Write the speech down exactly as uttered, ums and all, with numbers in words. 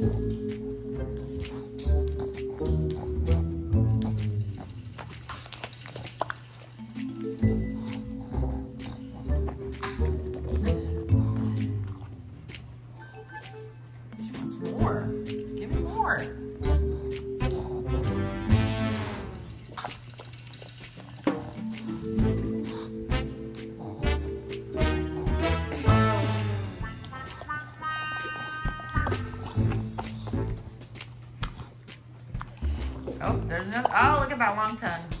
Oh, there's another. Oh, look at that long tongue.